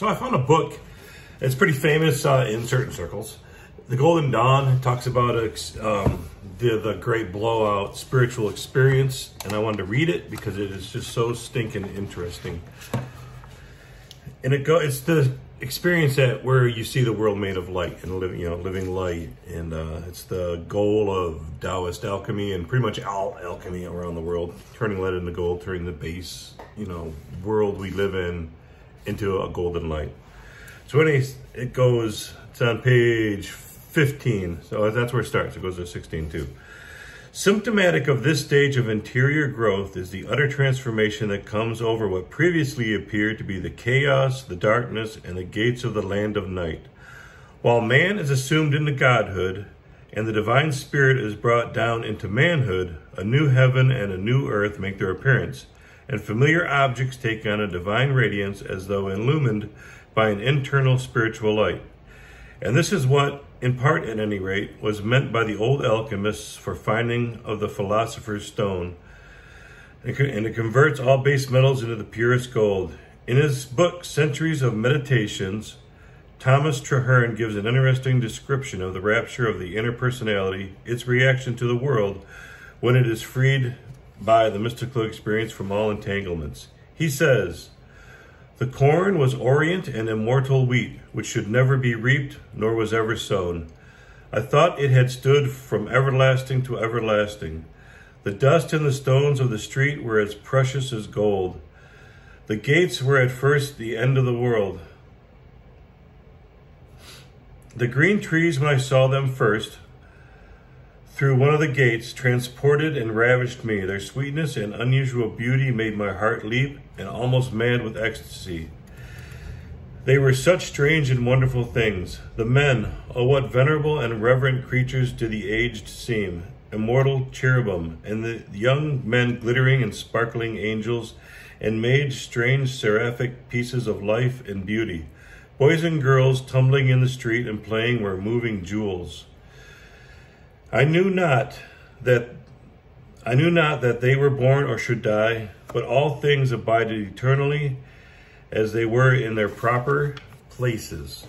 So I found a book, it's pretty famous in certain circles. The Golden Dawn talks about the great blowout spiritual experience, and I wanted to read it because it is just so stinking interesting. And it's the experience that where you see the world made of light and living light, and it's the goal of Taoist alchemy and pretty much all alchemy around the world, turning lead into gold, turning the base world we live in into a golden light. So anyways, it goes. It's on page 15, so that's where it starts. It goes to 16 too. Symptomatic of this stage of interior growth is the utter transformation that comes over what previously appeared to be the chaos, the darkness, and the gates of the land of night. While man is assumed into godhood, and the divine spirit is brought down into manhood, a new heaven and a new earth make their appearance, and familiar objects take on a divine radiance as though illumined by an internal spiritual light. And this is what, in part at any rate, was meant by the old alchemists for finding of the philosopher's stone. And it converts all base metals into the purest gold. In his book, Centuries of Meditations, Thomas Traherne gives an interesting description of the rapture of the inner personality, its reaction to the world, when it is freed by the mystical experience from all entanglements. He says, "The corn was orient and immortal wheat, which should never be reaped, nor was ever sown. I thought it had stood from everlasting to everlasting. The dust and the stones of the street were as precious as gold. The gates were at first the end of the world. The green trees, when I saw them first, through one of the gates, transported and ravished me. Their sweetness and unusual beauty made my heart leap and almost mad with ecstasy. They were such strange and wonderful things. The men, oh, what venerable and reverent creatures to the aged seem, immortal cherubim, and the young men glittering and sparkling angels, and maids strange seraphic pieces of life and beauty. Boys and girls tumbling in the street and playing were moving jewels. I knew not that they were born or should die, but all things abided eternally as they were in their proper places.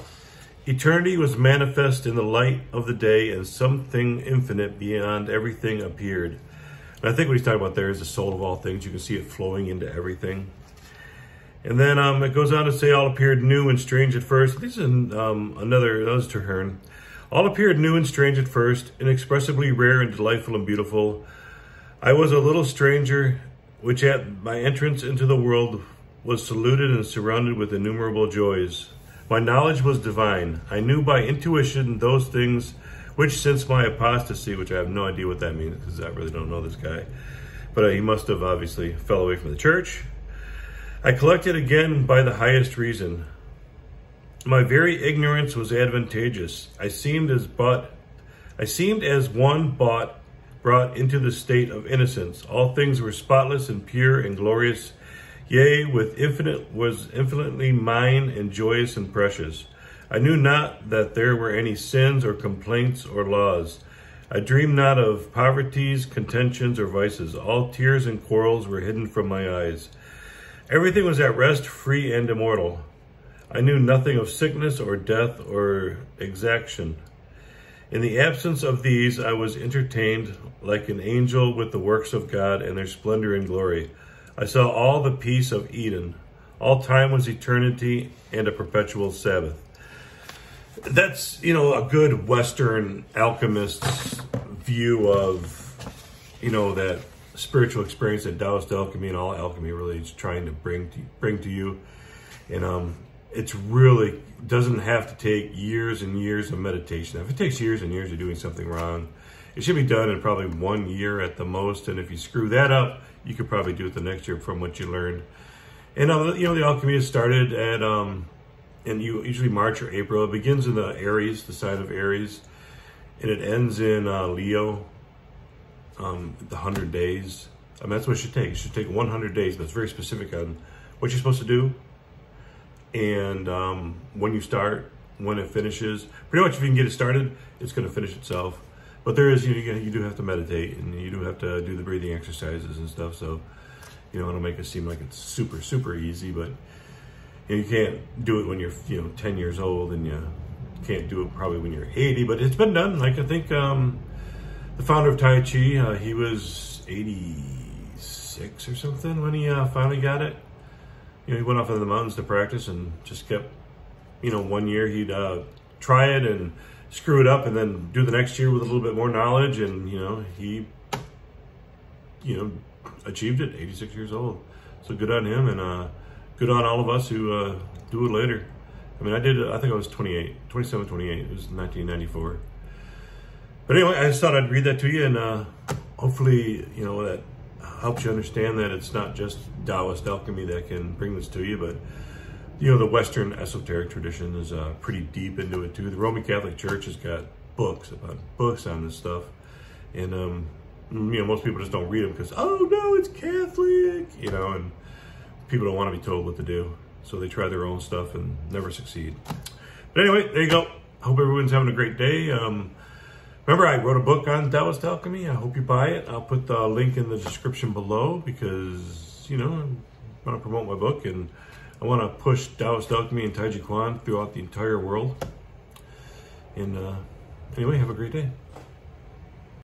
Eternity was manifest in the light of the day, and something infinite beyond everything appeared." And I think what he's talking about there is the soul of all things. You can see it flowing into everything. And then it goes on to say, all appeared new and strange at first. This is another Traherne. "All appeared new and strange at first, inexpressibly rare and delightful and beautiful. I was a little stranger, which at my entrance into the world was saluted and surrounded with innumerable joys. My knowledge was divine. I knew by intuition those things which since my apostasy," which I have no idea what that means because I really don't know this guy, but he must have obviously fell away from the church, "I collected again by the highest reason. My very ignorance was advantageous. I seemed as one brought into the state of innocence. All things were spotless and pure and glorious. Yea, was infinitely mine and joyous and precious. I knew not that there were any sins or complaints or laws. I dreamed not of poverties, contentions, or vices. All tears and quarrels were hidden from my eyes. Everything was at rest, free and immortal. I knew nothing of sickness or death or exaction. In the absence of these, I was entertained like an angel with the works of God and their splendor and glory. I saw all the peace of Eden. All time was eternity and a perpetual Sabbath." That's, a good Western alchemist's view of, that spiritual experience that Taoist alchemy and all alchemy really is trying to bring to you. And, it's really doesn't have to take years and years of meditation. If it takes years and years of doing something wrong, it should be done in probably 1 year at the most. And if you screw that up, you could probably do it the next year from what you learned. And, the alchemy is started at, usually March or April. It begins in the Aries, the sign of Aries, and it ends in Leo, the 100 days. I mean, that's what it should take. It should take 100 days, but it's very specific on what you're supposed to do. And when you start, when it finishes. Pretty much if you can get it started, it's going to finish itself. But there is, you do have to meditate, and you do have to do the breathing exercises and stuff. So, it'll make it seem like it's super, super easy. But You can't do it when you're 10 years old, and you can't do it probably when you're 80, but it's been done. Like, I think the founder of Tai Chi, he was 86 or something when he finally got it. He went off into the mountains to practice and just kept, 1 year he'd try it and screw it up, and then do the next year with a little bit more knowledge, and he achieved it, 86 years old. So good on him, and good on all of us who do it later. I mean, I think I was 28. It was 1994. But anyway, I just thought I'd read that to you, and hopefully, that helps you understand that it's not just Taoist alchemy that can bring this to you, but, the Western esoteric tradition is pretty deep into it, too. The Roman Catholic Church has got books on this stuff, and, most people just don't read them because, oh, no, it's Catholic, and people don't want to be told what to do. So they try their own stuff and never succeed. But anyway, there you go. I hope everyone's having a great day. Remember, I wrote a book on Taoist alchemy. I hope you buy it. I'll put the link in the description below because, I want to promote my book, and I want to push Taoist alchemy and Taijiquan throughout the entire world. And anyway, have a great day.